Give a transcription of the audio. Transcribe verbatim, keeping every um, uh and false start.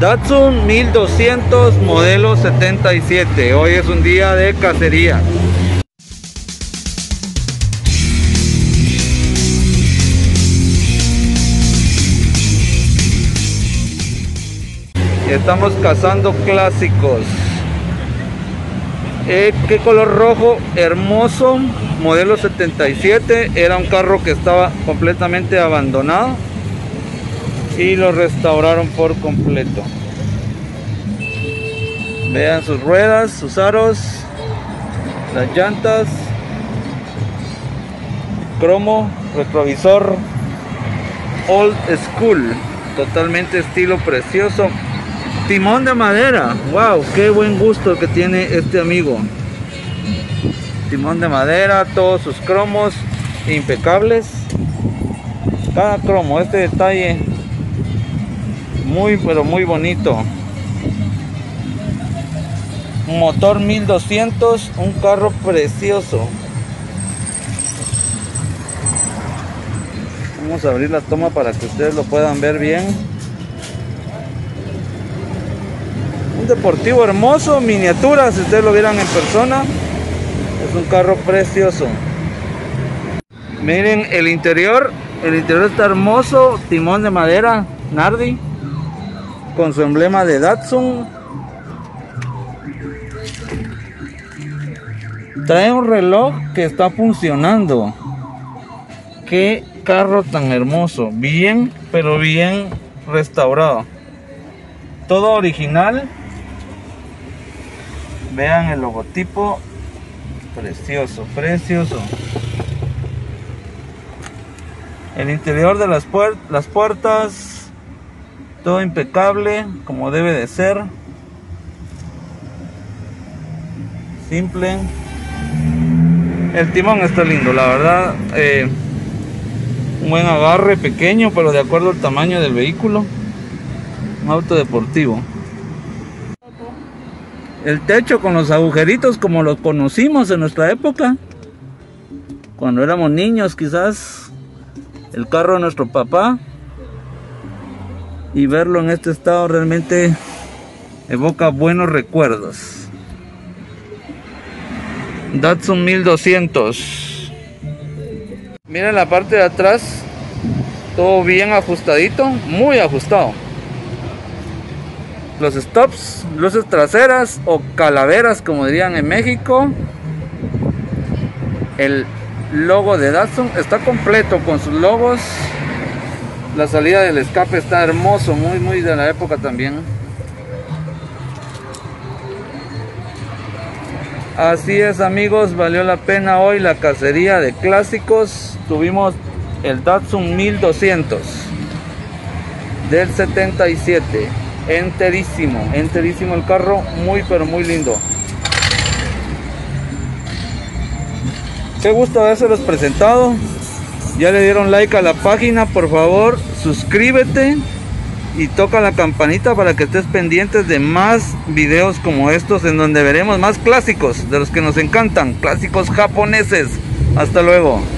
Datsun mil doscientos modelo setenta y siete. Hoy es un día de cacería. Estamos cazando clásicos. Eh, qué color rojo hermoso, modelo setenta y siete, era un carro que estaba completamente abandonado y lo restauraron por completo. Vean sus ruedas, sus aros, las llantas, cromo, retrovisor, old school, totalmente estilo precioso. Timón de madera, wow, qué buen gusto que tiene este amigo. Timón de madera, todos sus cromos impecables. Cada cromo, este detalle muy pero muy bonito. Motor mil doscientos, un carro precioso. Vamos a abrir la toma para que ustedes lo puedan ver bien. Deportivo hermoso, miniatura, si ustedes lo vieran en persona, es un carro precioso. Miren el interior, el interior está hermoso, timón de madera, Nardi, con su emblema de Datsun. Trae un reloj que está funcionando. Qué carro tan hermoso, bien, pero bien restaurado. Todo original. Vean el logotipo, precioso, precioso. El interior de las, puer las puertas, todo impecable, como debe de ser. Simple. El timón está lindo, la verdad. Eh, un buen agarre, pequeño, pero de acuerdo al tamaño del vehículo. Un auto deportivo. El techo con los agujeritos como los conocimos en nuestra época, cuando éramos niños quizás, el carro de nuestro papá, y verlo en este estado realmente evoca buenos recuerdos. Datsun mil doscientos. Miren la parte de atrás, todo bien ajustadito, muy ajustado. Los stops, luces traseras o calaveras como dirían en México. El logo de Datsun está completo con sus logos. La salida del escape está hermoso, muy muy de la época también. Así es amigos, valió la pena hoy la cacería de clásicos. Tuvimos el Datsun mil doscientos del setenta y siete. Enterísimo, enterísimo el carro, muy pero muy lindo. Qué gusto habérselos presentado. Ya le dieron like a la página, por favor suscríbete y toca la campanita para que estés pendientes de más videos como estos, en donde veremos más clásicos de los que nos encantan, clásicos japoneses. Hasta luego.